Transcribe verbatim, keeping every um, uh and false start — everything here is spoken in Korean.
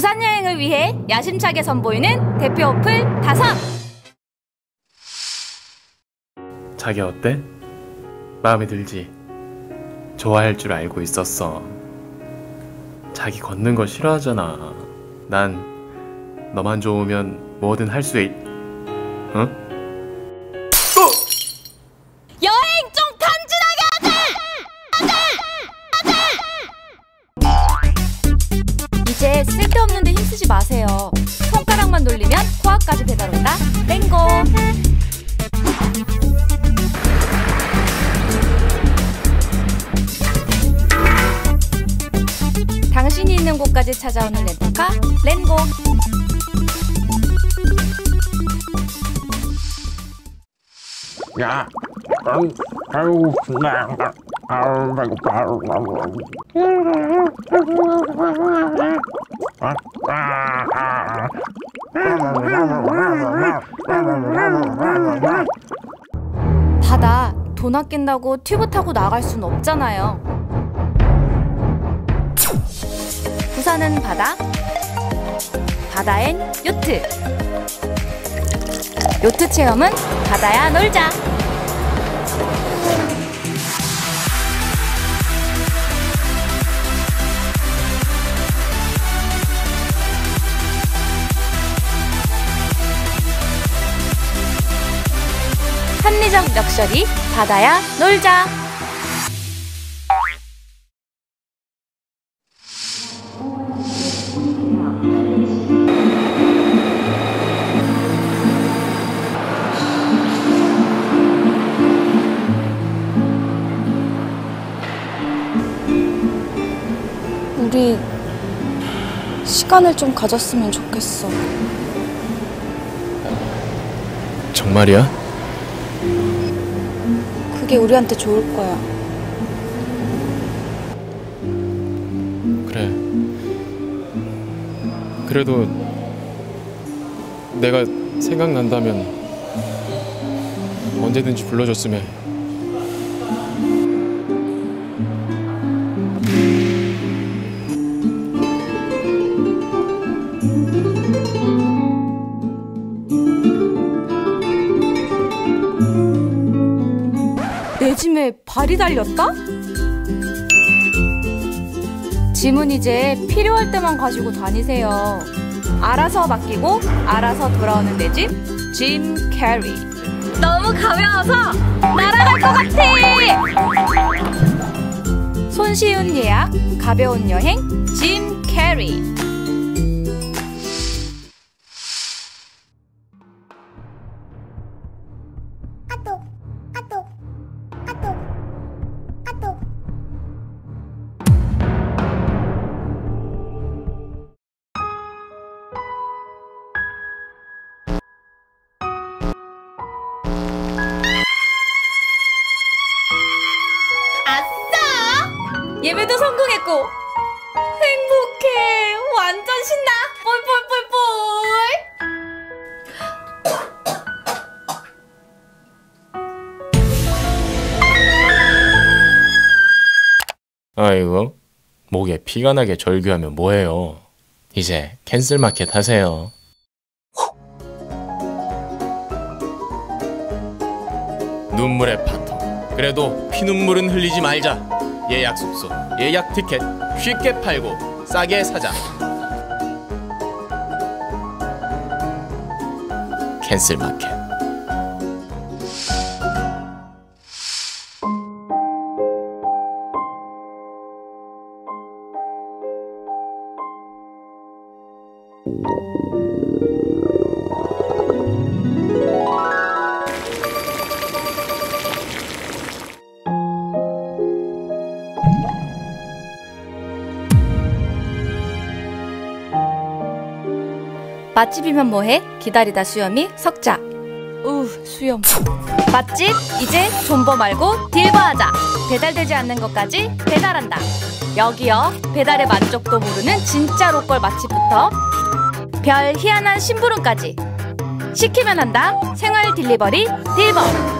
부산 여행을 위해 야심차게 선보이는 대표 어플 다섯! 자기 어때? 마음에 들지? 좋아할 줄 알고 있었어. 자기 걷는 거 싫어하잖아. 난 너만 좋으면 뭐든 할 수 있... 응? 이제 쓸데없는데 힘쓰지 마세요. 손가락만 돌리면 코앞까지 배달 온다. 렌고. 당신이 있는 곳까지 찾아오는 렌터카 렌고. 야, 아우, 아우, 나. 아우 배고파. 아우 바다 돈 아낀다고 튜브 타고 나갈 순 없잖아요. 부산은 바다, 바다엔 요트, 요트 체험은 바다야놀자. 합리적 럭셔리 바다야놀자. 우리 시간을 좀 가졌으면 좋겠어. 정말이야? 그게 우리한테 좋을 거야. 그래. 그래도 내가 생각난다면 언제든지 불러줬으면 해. 내 짐에 발이 달렸다? 짐은 이제 필요할 때만 가지고 다니세요. 알아서 맡기고 알아서 돌아오는 내 집, 짐 캐리. 너무 가벼워서 날아갈 것 같아! 손쉬운 예약, 가벼운 여행, 짐 캐리. 예배도 성공했고 행복해. 완전 신나. 뿔뿔뿔뿔. 아이고, 목에 피가 나게 절규하면 뭐해요. 이제 캔슬마켓 하세요. 눈물의 파토. 그래도 피눈물은 흘리지 말자. 예약 숙소, 예약 티켓, 쉽게 팔고 싸게 사자. 캔슬마켓. 맛집이면 뭐해? 기다리다 수염이 석자. 우 수염. 맛집 이제 존버 말고 딜버 하자. 배달되지 않는 것까지 배달한다. 여기요, 배달의 만족도 모르는 진짜 로컬 맛집부터 별 희한한 심부름까지 시키면 한다. 생활 딜리버리 딜버.